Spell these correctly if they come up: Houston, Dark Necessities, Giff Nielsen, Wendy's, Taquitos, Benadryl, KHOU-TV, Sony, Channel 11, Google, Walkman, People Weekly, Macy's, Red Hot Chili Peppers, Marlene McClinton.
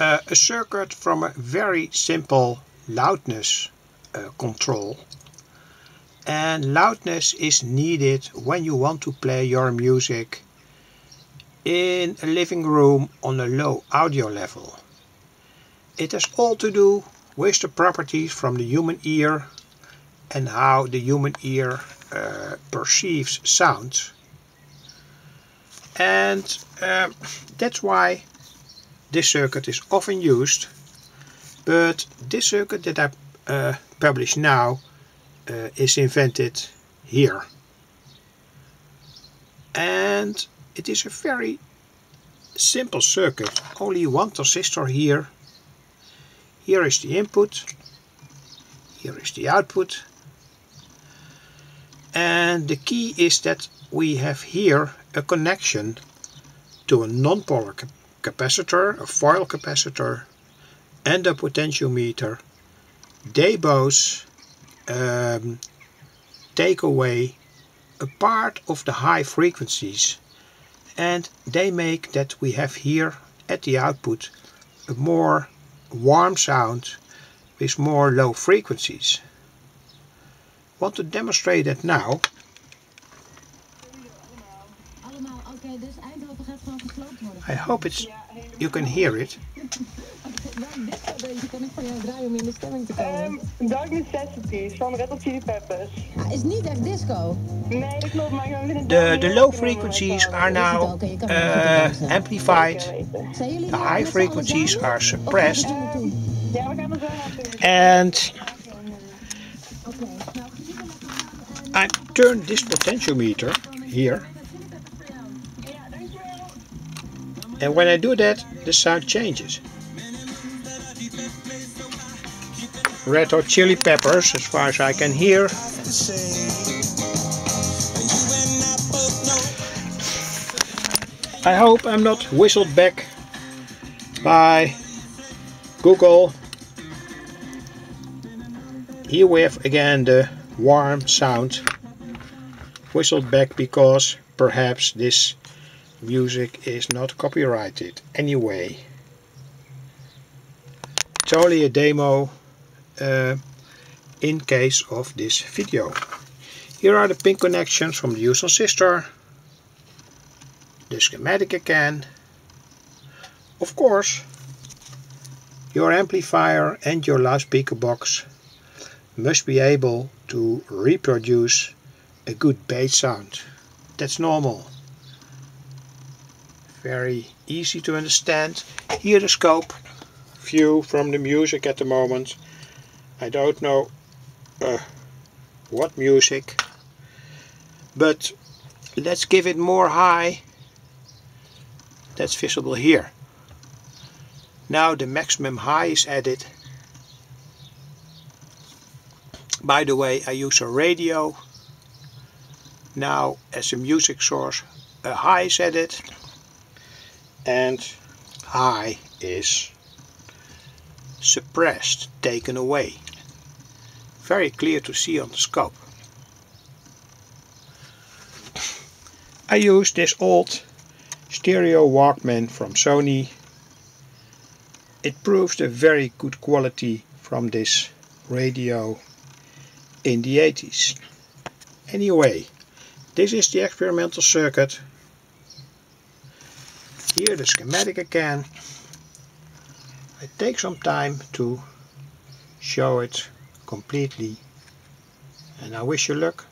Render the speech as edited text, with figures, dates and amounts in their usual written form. a circuit from a very simple loudness control. And loudness is needed when you want to play your music in a living room on a low audio level. It has all to do with the properties from the human ear and how the human ear perceives sound. And that's why this circuit is often used, but this circuit that I publish now is invented here. And it is a very simple circuit, only one transistor here. Here is the input, here is the output. And the key is that we have here a connection to a non-polar capacitor, a foil capacitor, and a potentiometer. They both take away a part of the high frequencies, and they make that we have here at the output a more warm sound with more low frequencies. I want to demonstrate that now. I hope it's you can hear it. Deze ken ik voor jou draaien om in de stemming te komen. Dark Necessities van Red Hot Chili Peppers. Het is niet echt disco. Nee, dat klopt, maar ik vind het. The low frequencies are now amplified. The high frequencies are suppressed. Ja, we gaan er zo aan. And I turn this potentiometer here. And when I do that, the sound changes. Red Hot Chili Peppers, as far as I can hear. I hope I'm not whistled back by Google. Here we have again the warm sound, whistled back because perhaps this music is not copyrighted anyway. It's only a demo. In case of this video. Here are the pin connections from the used transistor, the schematic again. Of course, your amplifier and your loudspeaker box must be able to reproduce a good bass sound. That's normal. Very easy to understand. Here the scope view from the music at the moment. I don't know what music, but let's give it more high. That's visible here. Now the maximum high is added. By the way, I use a radio now as a music source. A high is added, and high is suppressed, taken away. Very clear to see on the scope. I use this old stereo Walkman from Sony. It proves the very good quality from this radio in the 80s. Anyway, this is the experimental circuit. Here the schematic again. I take some time to show it completely, and I wish you luck.